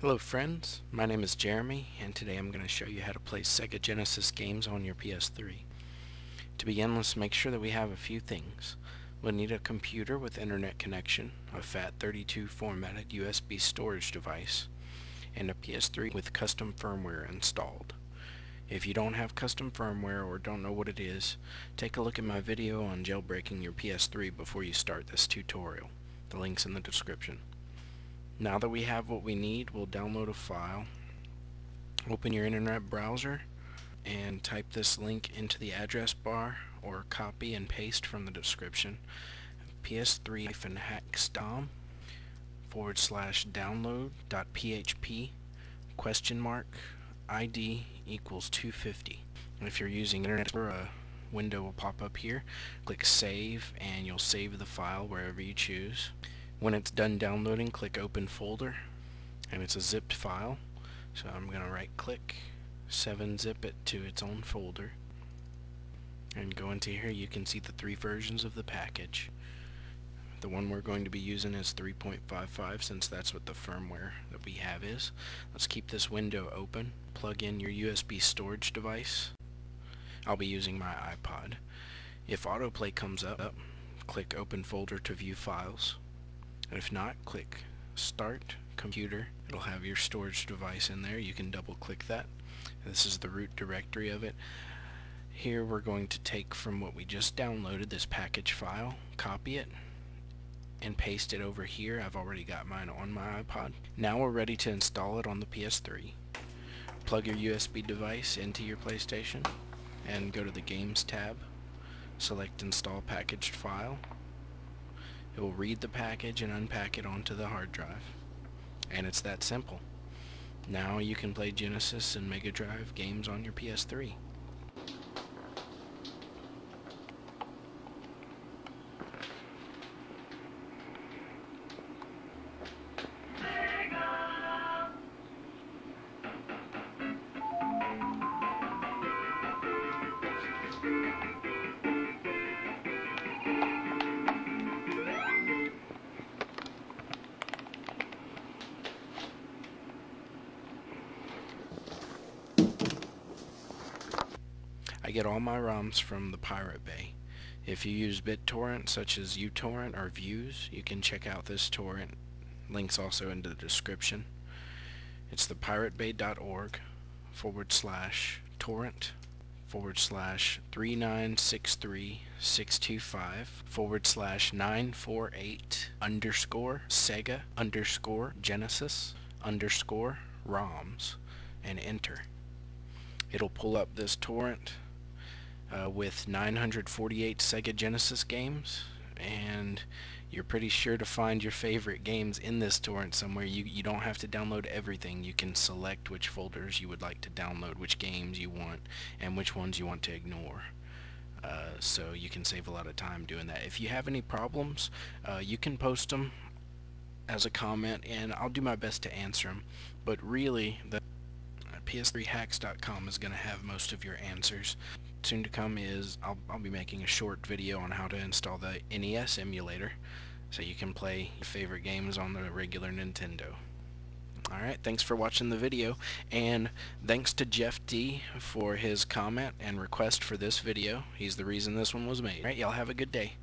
Hello friends, my name is Jeremy and today I'm going to show you how to play Sega Genesis games on your PS3. To begin, let's make sure that we have a few things. We'll need a computer with internet connection, a FAT32 formatted USB storage device, and a PS3 with custom firmware installed. If you don't have custom firmware or don't know what it is, take a look at my video on jailbreaking your PS3 before you start this tutorial. The link's in the description. Now that we have what we need, we'll download a file. Open your internet browser and type this link into the address bar or copy and paste from the description. PS3-Hacks.com /download.php $ID equals 250. If you're using internet, a window will pop up here. Click save and you'll save the file wherever you choose. When it's done downloading, click open folder, and it's a zipped file, so I'm going to right click, 7-zip it to its own folder, and go into here. You can see the three versions of the package. The one we're going to be using is 3.55, since that's what the firmware that we have is. Let's keep this window open. Plug in your USB storage device. I'll be using my iPod. If autoplay comes up, click open folder to view files. If not, click Start Computer. It'll have your storage device in there. You can double click that. This is the root directory of it. Here we're going to take from what we just downloaded, this package file, copy it, and paste it over here. I've already got mine on my iPod. Now we're ready to install it on the PS3. Plug your USB device into your PlayStation and go to the Games tab. Select Install Packaged File. It will read the package and unpack it onto the hard drive. And it's that simple. Now you can play Genesis and Mega Drive games on your PS3. I get all my ROMs from the Pirate Bay. If you use BitTorrent, such as uTorrent or Views, you can check out this torrent. Links also in the description. It's the piratebay.org /torrent /3963625 /948 /Sega_Genesis_ROMs and enter. It'll pull up this torrent with 948 Sega Genesis games, and you're pretty sure to find your favorite games in this torrent somewhere. You don't have to download everything. You can select which folders you would like to download, which games you want, and which ones you want to ignore. So you can save a lot of time doing that. If you have any problems, you can post them as a comment, and I'll do my best to answer them. But really, the PS3Hacks.com is going to have most of your answers. Soon to come is I'll be making a short video on how to install the NES emulator so you can play your favorite games on the regular Nintendo. Alright, thanks for watching the video, and thanks to Jeff D for his comment and request for this video. He's the reason this one was made. Alright, y'all have a good day.